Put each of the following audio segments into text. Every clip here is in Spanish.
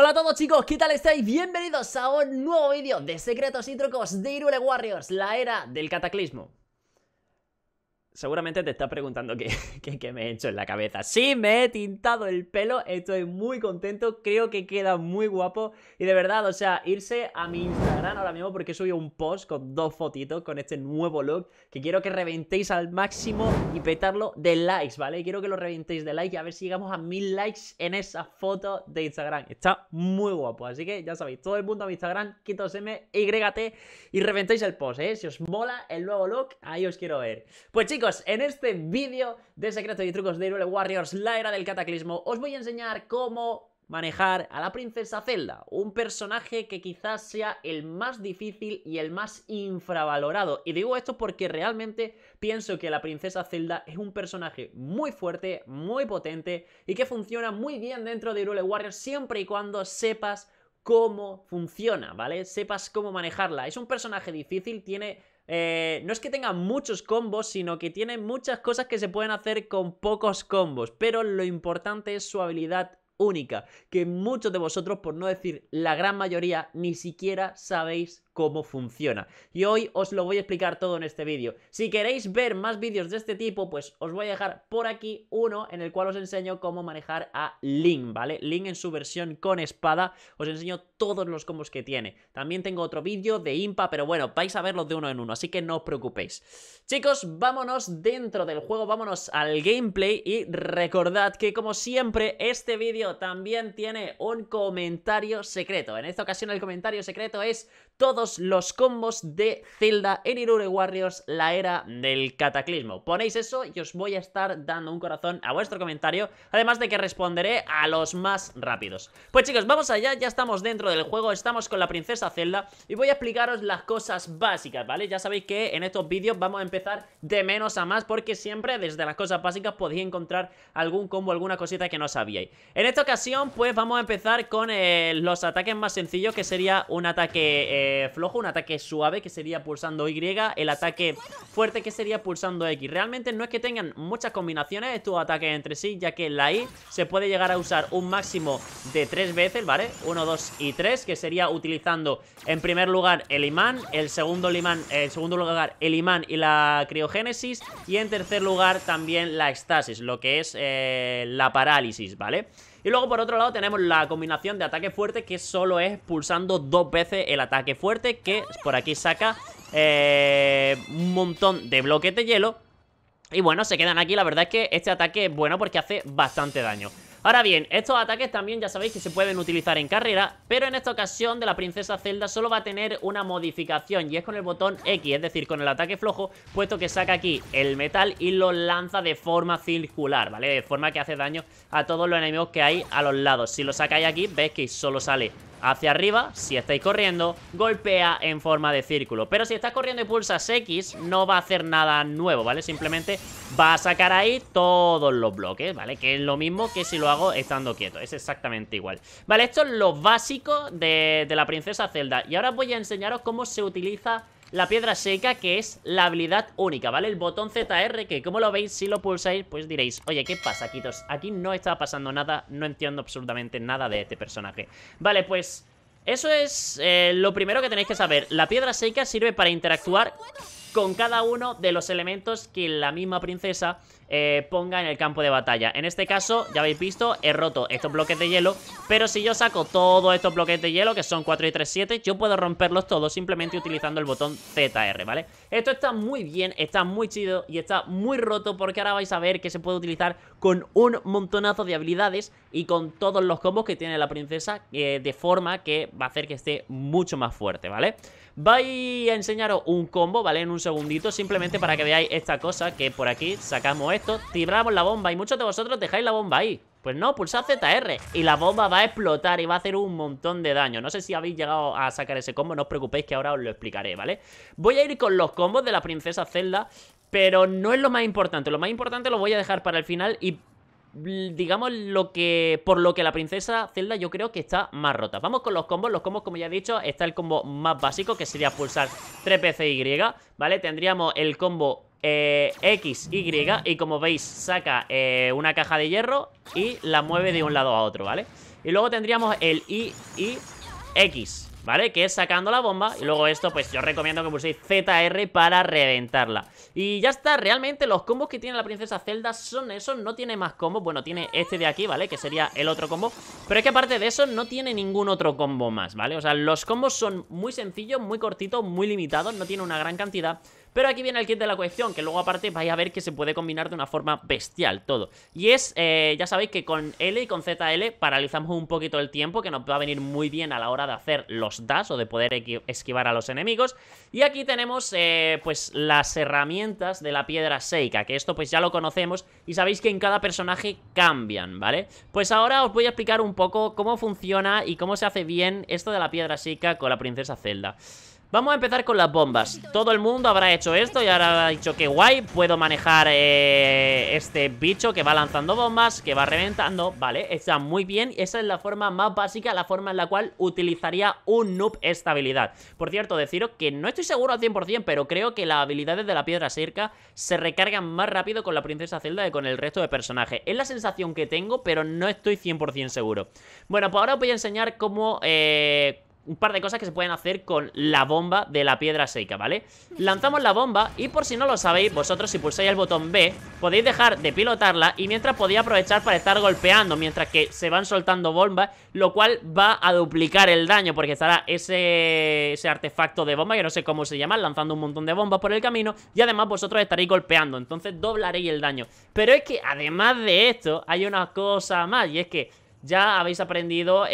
Hola a todos chicos, ¿qué tal estáis? Bienvenidos a un nuevo vídeo de secretos y trucos de Hyrule Warriors, la era del cataclismo. Seguramente te estás preguntando qué me he hecho en la cabeza. Sí, me he tintado el pelo, estoy muy contento, creo que queda muy guapo. Y de verdad, o sea, irse a mi Instagram ahora mismo porque he subido un post con dos fotitos con este nuevo look que quiero que reventéis al máximo y petarlo de likes, ¿vale? Quiero que lo reventéis de likes y a ver si llegamos a 1000 likes en esa foto de Instagram. Está muy guapo, así que ya sabéis, todo el mundo a mi Instagram, KitosM, YT, y reventéis el post, ¿eh? Si os mola el nuevo look, ahí os quiero ver. Pues chicos, en este vídeo de secretos y trucos de Hyrule Warriors, la era del cataclismo, os voy a enseñar cómo manejar a la princesa Zelda, un personaje que quizás sea el más difícil y el más infravalorado. Y digo esto porque realmente pienso que la princesa Zelda es un personaje muy fuerte, muy potente y que funciona muy bien dentro de Hyrule Warriors siempre y cuando sepas cómo funciona, ¿vale? Sepas cómo manejarla. Es un personaje difícil, tiene... no es que tenga muchos combos, sino que tiene muchas cosas que se pueden hacer con pocos combos, pero lo importante es su habilidad única, que muchos de vosotros, por no decir la gran mayoría, ni siquiera sabéis cómo funciona. Y hoy os lo voy a explicar todo en este vídeo. Si queréis ver más vídeos de este tipo, pues os voy a dejar por aquí uno en el cual os enseño cómo manejar a Link, ¿vale? Link en su versión con espada, os enseño todos los combos que tiene. También tengo otro vídeo de Impa, pero bueno, vais a verlos de uno en uno, así que no os preocupéis. Chicos, vámonos dentro del juego, vámonos al gameplay y recordad que, como siempre, este vídeo también tiene un comentario secreto. En esta ocasión el comentario secreto es... todos los combos de Zelda en Hyrule Warriors, la era del cataclismo. Ponéis eso y os voy a estar dando un corazón a vuestro comentario, además de que responderé a los más rápidos. Pues chicos, vamos allá, ya estamos dentro del juego, estamos con la princesa Zelda y voy a explicaros las cosas básicas, ¿vale? Ya sabéis que en estos vídeos vamos a empezar de menos a más porque siempre desde las cosas básicas podéis encontrar algún combo, alguna cosita que no sabíais. En esta ocasión pues vamos a empezar con los ataques más sencillos, que sería un ataque... flojo, un ataque suave que sería pulsando Y, el ataque fuerte que sería pulsando X. Realmente no es que tengan muchas combinaciones estos ataques entre sí, ya que la Y se puede llegar a usar un máximo de 3 veces, ¿vale? 1, 2 y 3, que sería utilizando en primer lugar el imán, en segundo lugar el imán y la criogénesis, y en tercer lugar también la éxtasis, lo que es la parálisis, ¿vale? Y luego por otro lado tenemos la combinación de ataque fuerte, que solo es pulsando 2 veces el ataque fuerte, que por aquí saca un montón de bloques de hielo. Y bueno, se quedan aquí. La verdad es que este ataque es bueno porque hace bastante daño. Ahora bien, estos ataques también ya sabéis que se pueden utilizar en carrera, pero en esta ocasión de la princesa Zelda solo va a tener una modificación, y es con el botón X, es decir, con el ataque flojo, puesto que saca aquí el metal y lo lanza de forma circular, ¿vale? De forma que hace daño a todos los enemigos que hay a los lados. Si lo sacáis aquí, veis que solo sale hacia arriba. Si estáis corriendo, golpea en forma de círculo, pero si estás corriendo y pulsas X, no va a hacer nada nuevo, ¿vale? Simplemente va a sacar ahí todos los bloques, ¿vale? Que es lo mismo que si lo hago estando quieto, es exactamente igual. Vale, esto es lo básico de la princesa Zelda, y ahora voy a enseñaros cómo se utiliza la piedra seca, que es la habilidad única, ¿vale? El botón ZR, que como lo veis, si lo pulsáis, pues diréis, oye, ¿qué pasa, Kitos? Aquí no está pasando nada, no entiendo absolutamente nada de este personaje. Vale, pues eso es lo primero que tenéis que saber. La piedra seca sirve para interactuar con cada uno de los elementos que la misma princesa ponga en el campo de batalla. En este caso, ya habéis visto, he roto estos bloques de hielo, pero si yo saco todos estos bloques de hielo, que son 4 y 3, 7, yo puedo romperlos todos simplemente utilizando el botón ZR, ¿vale? Esto está muy bien, está muy chido y está muy roto, porque ahora vais a ver que se puede utilizar con un montonazo de habilidades y con todos los combos que tiene la princesa, de forma que va a hacer que esté mucho más fuerte, ¿vale? Voy a enseñaros un combo, ¿vale? En un segundito, simplemente para que veáis esta cosa, que por aquí sacamos esto, tiramos la bomba y muchos de vosotros dejáis la bomba ahí. Pues no, pulsad ZR y la bomba va a explotar y va a hacer un montón de daño. No sé si habéis llegado a sacar ese combo, no os preocupéis que ahora os lo explicaré, ¿vale? Voy a ir con los combos de la princesa Zelda, pero no es lo más importante. Lo más importante lo voy a dejar para el final y... digamos lo que... por lo que la princesa Zelda yo creo que está más rota. Vamos con los combos. Los combos, como ya he dicho, está el combo más básico, que sería pulsar 3 veces Y, ¿vale? Tendríamos el combo XY, y como veis saca una caja de hierro y la mueve de un lado a otro, ¿vale? Y luego tendríamos el I, X, ¿vale? Que es sacando la bomba. Y luego esto, pues yo recomiendo que uséis ZR para reventarla. Y ya está, realmente los combos que tiene la princesa Zelda son esos, no tiene más combos. Bueno, tiene este de aquí, ¿vale? Que sería el otro combo. Pero es que aparte de eso, no tiene ningún otro combo más, ¿vale? O sea, los combos son muy sencillos, muy cortitos, muy limitados. No tiene una gran cantidad. Pero aquí viene el kit de la cuestión, que luego aparte vais a ver que se puede combinar de una forma bestial todo. Y es, ya sabéis que con L y con ZL paralizamos un poquito el tiempo, que nos va a venir muy bien a la hora de hacer los dash o de poder esquivar a los enemigos. Y aquí tenemos, pues, las herramientas de la piedra Seika, que esto pues ya lo conocemos y sabéis que en cada personaje cambian, ¿vale? Pues ahora os voy a explicar un poco cómo funciona y cómo se hace bien esto de la piedra Seika con la princesa Zelda. Vamos a empezar con las bombas. Todo el mundo habrá hecho esto y habrá dicho que guay, puedo manejar este bicho que va lanzando bombas, que va reventando, vale, está muy bien. Esa es la forma más básica, la forma en la cual utilizaría un noob esta habilidad. Por cierto, deciros que no estoy seguro al 100%, pero creo que las habilidades de la piedra Seika se recargan más rápido con la princesa Zelda que con el resto de personajes. Es la sensación que tengo, pero no estoy 100% seguro. Bueno, pues ahora os voy a enseñar cómo... un par de cosas que se pueden hacer con la bomba de la piedra Seika, ¿vale? Lanzamos la bomba y por si no lo sabéis, vosotros si pulsáis el botón B, podéis dejar de pilotarla y mientras podéis aprovechar para estar golpeando, mientras que se van soltando bombas, lo cual va a duplicar el daño, porque estará ese artefacto de bomba, que no sé cómo se llama, lanzando un montón de bombas por el camino, y además vosotros estaréis golpeando, entonces doblaréis el daño. Pero es que además de esto, hay una cosa más, y es que ya habéis aprendido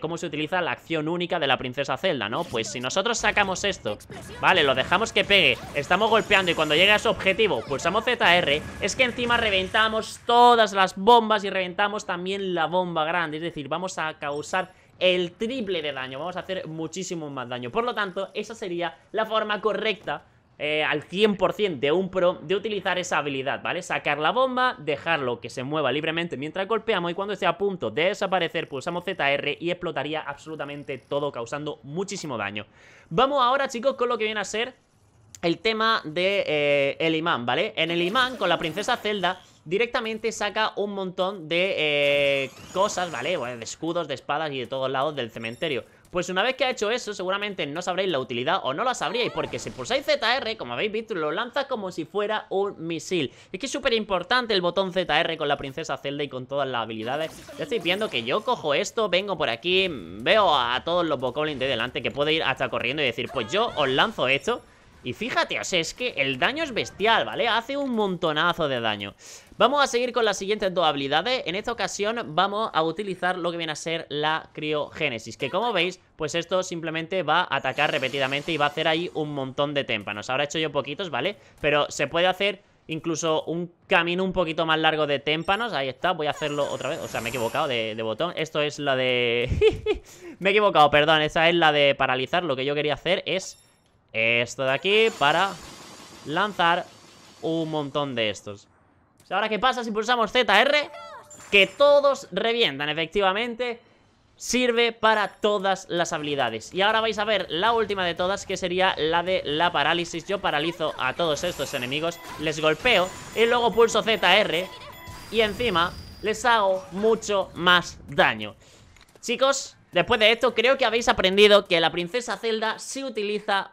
cómo se utiliza la acción única de la princesa Zelda, ¿no? Pues si nosotros sacamos esto, vale, lo dejamos que pegue, estamos golpeando y cuando llega a su objetivo pulsamos ZR, es que encima reventamos todas las bombas y reventamos también la bomba grande, es decir, vamos a causar el triple de daño, vamos a hacer muchísimo más daño. Por lo tanto, esa sería la forma correcta al 100% de un pro de utilizar esa habilidad, ¿vale? Sacar la bomba, dejarlo que se mueva libremente mientras golpeamos y cuando esté a punto de desaparecer pulsamos ZR y explotaría absolutamente todo, causando muchísimo daño. Vamos ahora, chicos, con lo que viene a ser el tema de el imán, ¿vale? En el imán, con la princesa Zelda, directamente saca un montón de cosas, ¿vale? Bueno, de escudos, de espadas y de todos lados del cementerio. Pues una vez que ha hecho eso, seguramente no sabréis la utilidad o no la sabríais, porque si pulsáis ZR, como habéis visto, lo lanza como si fuera un misil. Es que es súper importante el botón ZR con la princesa Zelda y con todas las habilidades. Ya estáis viendo que yo cojo esto, vengo por aquí, veo a todos los Bokolin de delante, que puedo ir hasta corriendo y decir, pues yo os lanzo esto. Y fíjate, o sea, es que el daño es bestial, ¿vale? Hace un montonazo de daño. Vamos a seguir con las siguientes dos habilidades. En esta ocasión vamos a utilizar lo que viene a ser la Criogénesis, que como veis, pues esto simplemente va a atacar repetidamente y va a hacer ahí un montón de témpanos. Ahora he hecho yo poquitos, ¿vale? Pero se puede hacer incluso un camino un poquito más largo de témpanos. Ahí está, voy a hacerlo otra vez. O sea, me he equivocado de botón. Esto es la de... me he equivocado, perdón. Esta es la de paralizar. Lo que yo quería hacer es... esto de aquí para lanzar un montón de estos. Ahora, ¿qué pasa si pulsamos ZR? Que todos revientan, efectivamente. Sirve para todas las habilidades. Y ahora vais a ver la última de todas, que sería la de la parálisis. Yo paralizo a todos estos enemigos, les golpeo y luego pulso ZR y encima les hago mucho más daño. Chicos, después de esto creo que habéis aprendido que la princesa Zelda se utiliza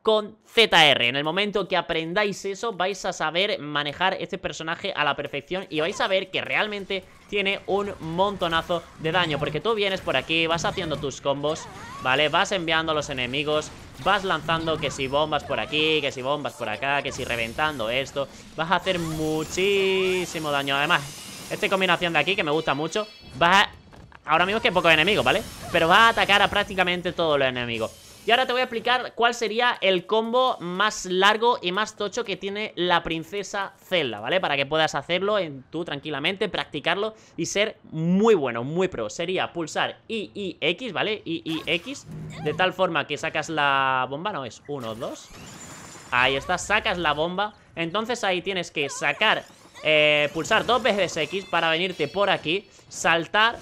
con ZR. En el momento que aprendáis eso, vais a saber manejar este personaje a la perfección y vais a ver que realmente tiene un montonazo de daño, porque tú vienes por aquí, vas haciendo tus combos, ¿vale? Vas enviando a los enemigos, vas lanzando que si bombas por aquí, que si bombas por acá, que si reventando esto, vas a hacer muchísimo daño. Además, esta combinación de aquí, que me gusta mucho, vas a... ahora mismo es que hay pocos enemigos, ¿vale? Pero vas a atacar a prácticamente todos los enemigos. Y ahora te voy a explicar cuál sería el combo más largo y más tocho que tiene la princesa Zelda, ¿vale? Para que puedas hacerlo tú tranquilamente, practicarlo y ser muy bueno, muy pro. Sería pulsar IIX, ¿vale? IIX, de tal forma que sacas la bomba, no es 1, 2. Ahí está, sacas la bomba. Entonces ahí tienes que sacar, pulsar dos veces X para venirte por aquí, saltar,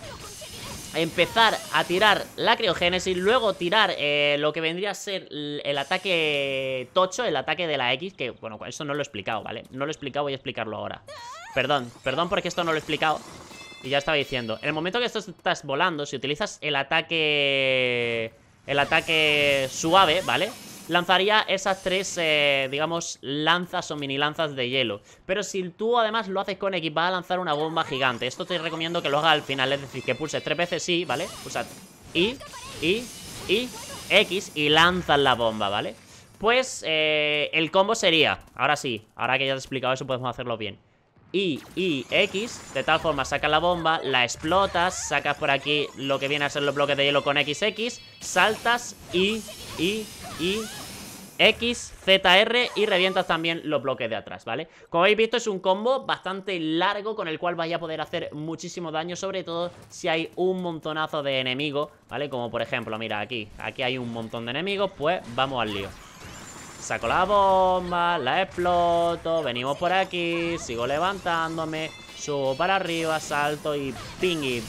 empezar a tirar la criogénesis, luego tirar lo que vendría a ser el ataque tocho, el ataque de la X, que, bueno, eso no lo he explicado, ¿vale? No lo he explicado, voy a explicarlo ahora. Perdón, perdón porque esto no lo he explicado. Y ya estaba diciendo, en el momento que estás volando, si utilizas el ataque suave, ¿vale? Lanzaría esas tres, digamos, lanzas o mini lanzas de hielo. Pero si tú además lo haces con X, vas a lanzar una bomba gigante. Esto te recomiendo que lo hagas al final, es decir, que pulses tres veces sí, ¿vale? Pulsas X y lanzas la bomba, ¿vale? Pues el combo sería, ahora sí, ahora que ya te he explicado eso podemos hacerlo bien. Y X, de tal forma sacas la bomba, la explotas, sacas por aquí lo que viene a ser los bloques de hielo con XX, saltas y X, ZR y revientas también los bloques de atrás, ¿vale? Como habéis visto es un combo bastante largo con el cual vais a poder hacer muchísimo daño, sobre todo si hay un montonazo de enemigos, ¿vale? Como por ejemplo, mira, aquí hay un montón de enemigos, pues vamos al lío. Saco la bomba, la exploto, venimos por aquí, sigo levantándome, subo para arriba, salto y ping.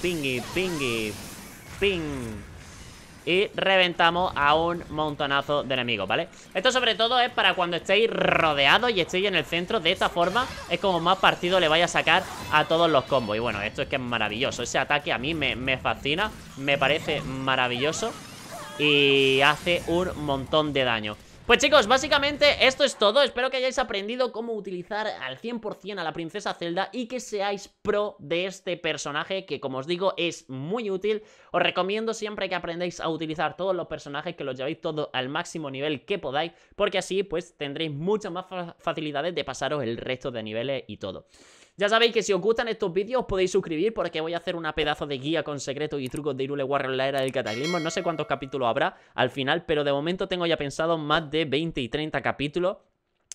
Y reventamos a un montonazo de enemigos, ¿vale? Esto sobre todo es para cuando estéis rodeados y estéis en el centro. De esta forma es como más partido le vaya a sacar a todos los combos. Y bueno, esto es que es maravilloso. Ese ataque a mí me fascina, me parece maravilloso y hace un montón de daño. Pues chicos, básicamente esto es todo. Espero que hayáis aprendido cómo utilizar al 100% a la princesa Zelda y que seáis pro de este personaje que, como os digo, es muy útil. Os recomiendo siempre que aprendáis a utilizar todos los personajes, que los llevéis todos al máximo nivel que podáis, porque así pues tendréis muchas más facilidades de pasaros el resto de niveles y todo. Ya sabéis que si os gustan estos vídeos os podéis suscribir porque voy a hacer una pedazo de guía con secretos y trucos de Hyrule Warriors en la era del cataclismo. No sé cuántos capítulos habrá al final, pero de momento tengo ya pensado más de 20 y 30 capítulos.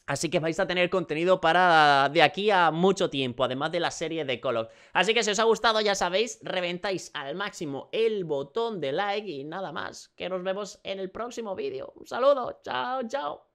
Así que vais a tener contenido para de aquí a mucho tiempo, además de la serie de Color. Así que si os ha gustado, ya sabéis, reventáis al máximo el botón de like y nada más. Que nos vemos en el próximo vídeo. Un saludo, chao, chao.